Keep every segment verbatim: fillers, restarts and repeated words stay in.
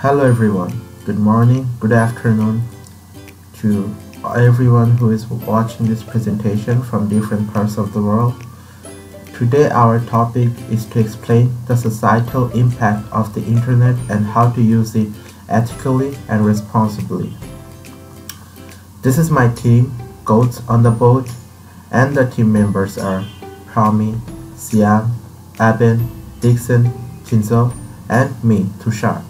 Hello everyone, good morning, good afternoon to everyone who is watching this presentation from different parts of the world. Today our topic is to explain the societal impact of the internet and how to use it ethically and responsibly. This is my team, Goats on the Boat, and the team members are Promi, Siam, Abin, Dixon, Jinzo, and me, Tushar.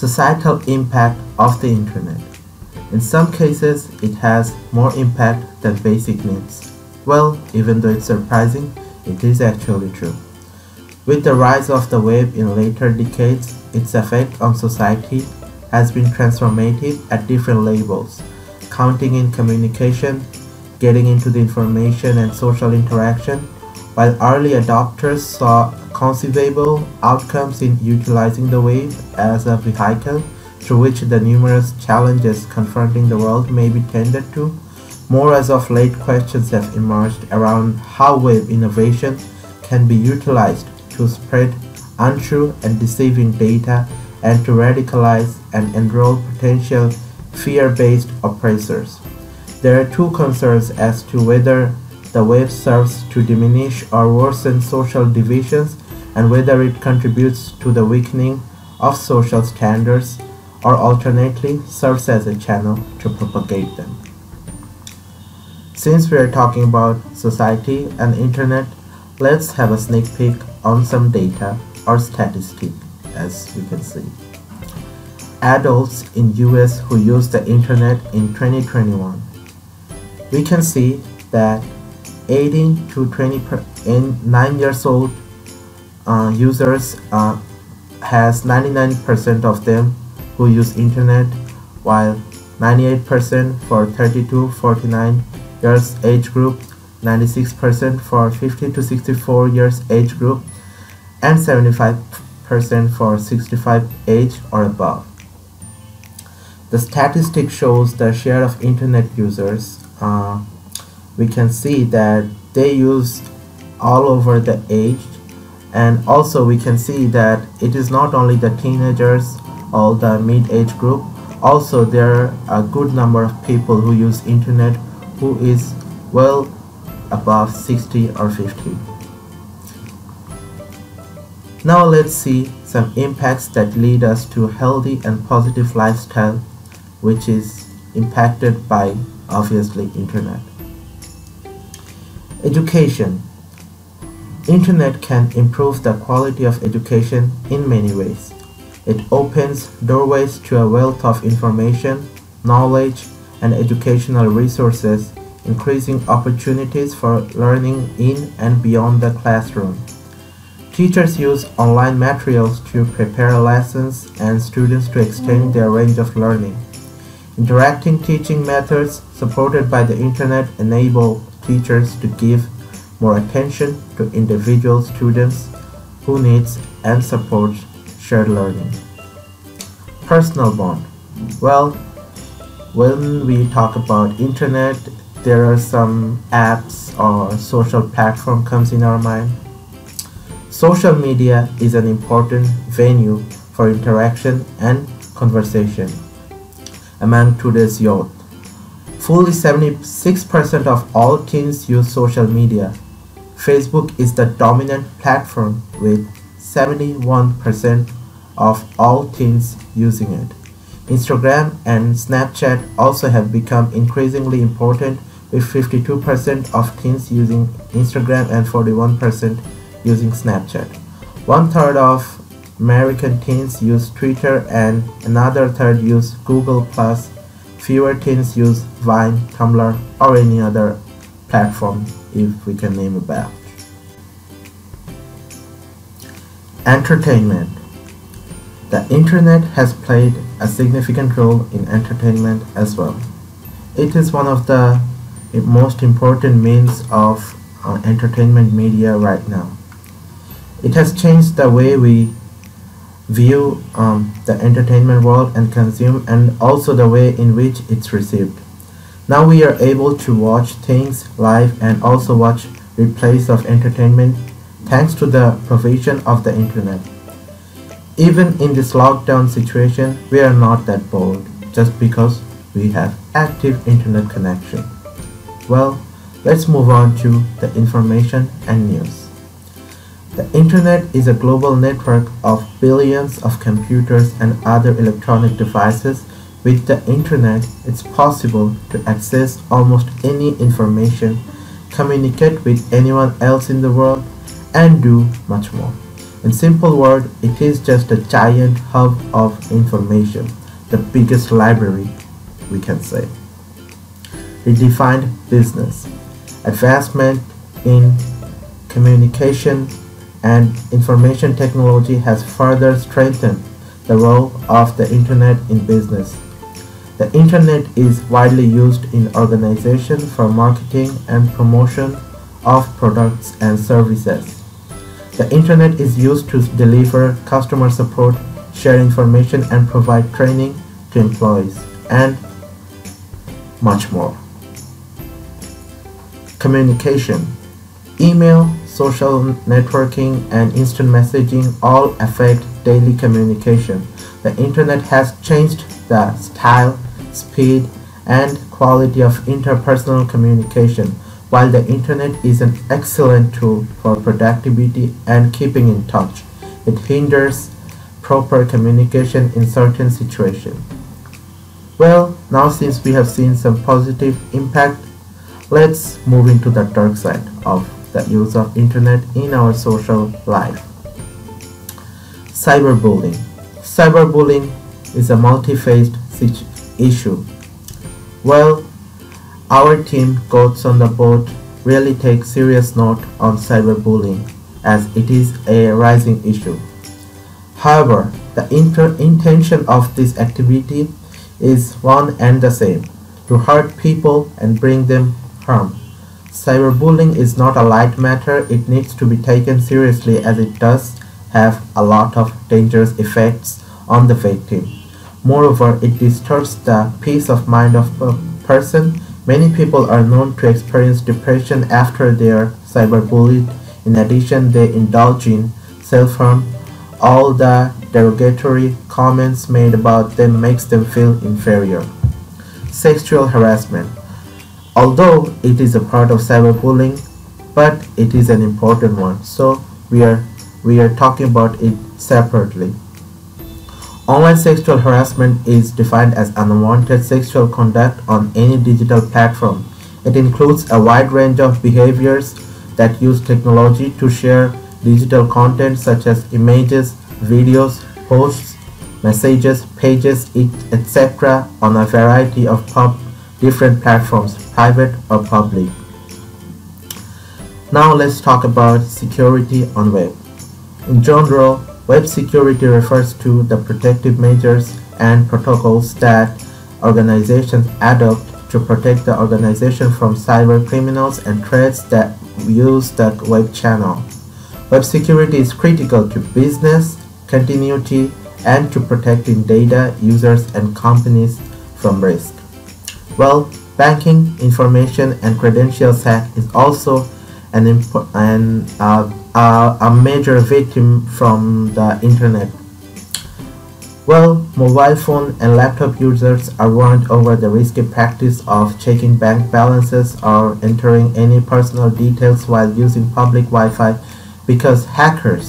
Societal impact of the internet. In some cases, it has more impact than basic needs. Well, even though it's surprising, it is actually true. With the rise of the web in later decades, its effect on society has been transformative at different levels, counting in communication, getting into the information and social interaction, while early adopters saw conceivable outcomes in utilizing the web as a vehicle through which the numerous challenges confronting the world may be tended to, more as of late questions have emerged around how web innovation can be utilized to spread untrue and deceiving data and to radicalize and enroll potential fear-based oppressors. There are two concerns as to whether the web serves to diminish or worsen social divisions and whether it contributes to the weakening of social standards or alternately serves as a channel to propagate them. Since we are talking about society and internet, let's have a sneak peek on some data or statistic. As we can see, adults in U S who use the internet in twenty twenty-one, we can see that eighteen to twenty-nine years old uh, users uh, has ninety-nine percent of them who use internet, while ninety-eight percent for thirty-two to forty-nine years age group, ninety-six percent for fifty to sixty-four years age group, and seventy-five percent for sixty-five age or above. The statistic shows the share of internet users. Uh, we can see that they use all over the age, and also we can see that it is not only the teenagers or the mid-age group, also there are a good number of people who use internet who is well above sixty or fifty. Now let's see some impacts that lead us to a healthy and positive lifestyle, which is impacted by obviously internet. Education. Internet can improve the quality of education in many ways. It opens doorways to a wealth of information, knowledge, and educational resources, increasing opportunities for learning in and beyond the classroom. Teachers use online materials to prepare lessons and students to extend their range of learning. Interactive teaching methods supported by the internet enable teachers to give more attention to individual students who needs and supports shared learning. Personal bond. Well, when we talk about internet, there are some apps or social platform comes in our mind. Social media is an important venue for interaction and conversation among today's youth. Fully seventy-six percent of all teens use social media. Facebook is the dominant platform with seventy-one percent of all teens using it. Instagram and Snapchat also have become increasingly important, with fifty-two percent of teens using Instagram and forty-one percent using Snapchat. One third of American teens use Twitter and another third use Google plus. Fewer teens use Vine, Tumblr, or any other platform, if we can name a batch. Entertainment. The internet has played a significant role in entertainment as well. It is one of the most important means of uh, entertainment media right now. It has changed the way we view um, the entertainment world and consume, and also the way in which it's received. Now we are able to watch things live and also watch replays of entertainment thanks to the provision of the internet. Even in this lockdown situation, we are not that bold just because we have active internet connection. Well, let's move on to the information and news. The internet is a global network of billions of computers and other electronic devices. With the internet, it's possible to access almost any information, communicate with anyone else in the world, and do much more. In simple words, it is just a giant hub of information, the biggest library, we can say. Redefined business, advancement in communication and information technology has further strengthened the role of the internet in business. The internet is widely used in organizations for marketing and promotion of products and services. The internet is used to deliver customer support, share information, and provide training to employees, and much more. Communication, email, social networking, and instant messaging all affect daily communication. The internet has changed the style, speed, and quality of interpersonal communication. While the internet is an excellent tool for productivity and keeping in touch, it hinders proper communication in certain situations. Well, now since we have seen some positive impact, let's move into the dark side of the use of internet in our social life. Cyberbullying. Cyberbullying is a multi-faced issue. Well, our team Goats on the Boat really takes serious note on cyberbullying as it is a rising issue. However, the intention of this activity is one and the same, to hurt people and bring them harm. Cyberbullying is not a light matter, it needs to be taken seriously as it does have a lot of dangerous effects on the victim. Moreover, it disturbs the peace of mind of a person. Many people are known to experience depression after they are cyberbullied. In addition, they indulge in self-harm. All the derogatory comments made about them makes them feel inferior. Sexual harassment. Although it is a part of cyberbullying, but it is an important one, so we are we are talking about it separately. Online sexual harassment is defined as unwanted sexual conduct on any digital platform. It includes a wide range of behaviors that use technology to share digital content such as images, videos, posts, messages, pages, et cetera on a variety of pub different platforms, private or public. Now let's talk about security on web. In general, web security refers to the protective measures and protocols that organizations adopt to protect the organization from cyber criminals and threats that use the web channel. Web security is critical to business continuity and to protecting data, users, and companies from risk. Well, banking, information, and credentials hack is also an important and uh, Uh, a major victim from the internet. Well, mobile phone and laptop users are warned over the risky practice of checking bank balances or entering any personal details while using public Wi-Fi because hackers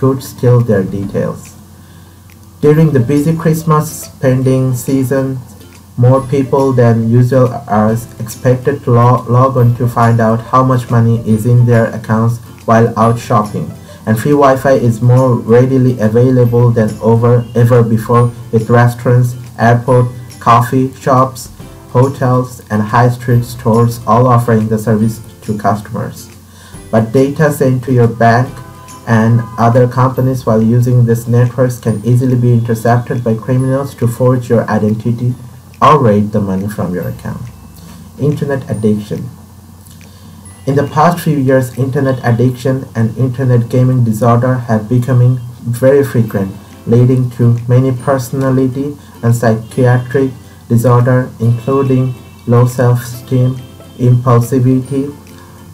could steal their details. During the busy Christmas spending season, more people than usual are expected to log, log on to find out how much money is in their accounts while out shopping, and free Wi-Fi is more readily available than over ever before with restaurants, airport, coffee shops, hotels, and high street stores all offering the service to customers. But data sent to your bank and other companies while using these networks can easily be intercepted by criminals to forge your identity or raid the money from your account. Internet addiction. In the past few years, internet addiction and internet gaming disorder have become very frequent, leading to many personality and psychiatric disorders including low self-esteem, impulsivity,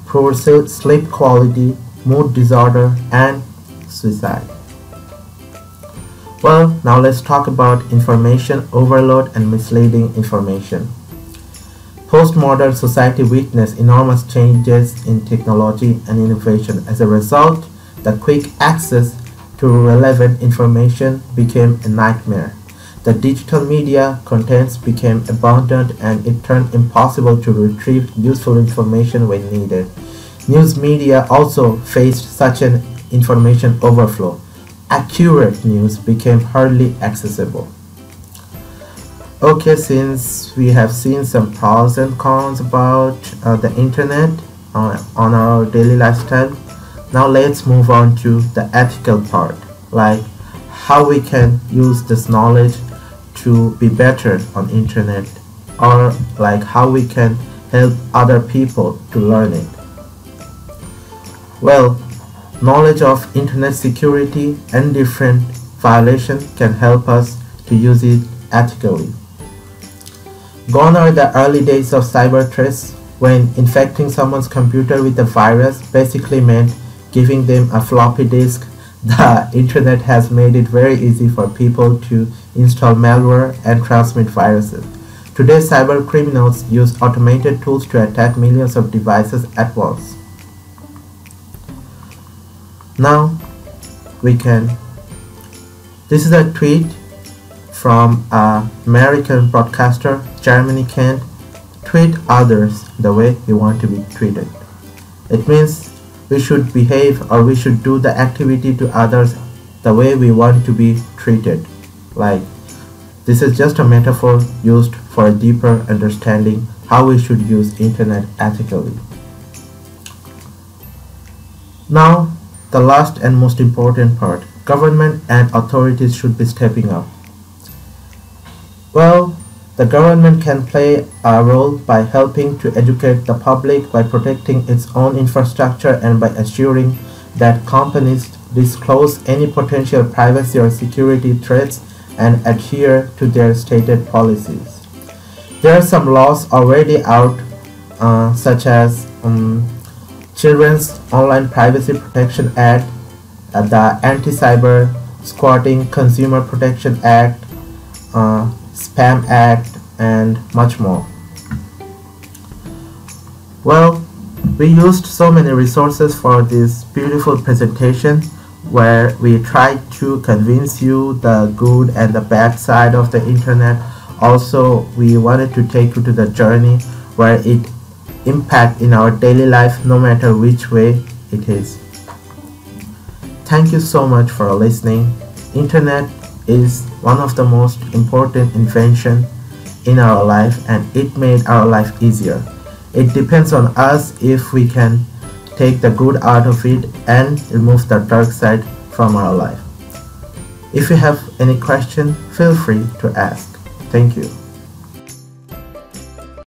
poor sleep quality, mood disorder, and suicide. Well, now let's talk about information overload and misleading information. Postmodern society witnessed enormous changes in technology and innovation. As a result, the quick access to relevant information became a nightmare. The digital media contents became abundant and it turned impossible to retrieve useful information when needed. News media also faced such an information overflow. Accurate news became hardly accessible. Okay, since we have seen some pros and cons about uh, the internet uh, on our daily lifestyle, now let's move on to the ethical part, like how we can use this knowledge to be better on internet, or like how we can help other people to learn it. Well, knowledge of internet security and different violations can help us to use it ethically. Gone are the early days of cyber threats, when infecting someone's computer with a virus basically meant giving them a floppy disk. The internet has made it very easy for people to install malware and transmit viruses. Today, cyber criminals use automated tools to attack millions of devices at once. Now we can, this is a tweet from uh, American broadcaster Jeremy Kent. Treat others the way you want to be treated. It means we should behave, or we should do the activity to others the way we want to be treated. Like, this is just a metaphor used for a deeper understanding how we should use internet ethically. Now, the last and most important part, government and authorities should be stepping up. Well, the government can play a role by helping to educate the public, by protecting its own infrastructure, and by assuring that companies disclose any potential privacy or security threats and adhere to their stated policies. There are some laws already out, uh, such as um, Children's Online Privacy Protection Act, uh, the Anti-Cyber Squatting Consumer Protection Act, uh, Spam Act, and much more. Well, we used so many resources for this beautiful presentation, where we tried to convince you the good and the bad side of the internet. Also, we wanted to take you to the journey where it impacts in our daily life, no matter which way it is. Thank you so much for listening. Internet is one of the most important inventions in our life, and it made our life easier. It depends on us if we can take the good out of it and remove the dark side from our life. If you have any question, feel free to ask. Thank you.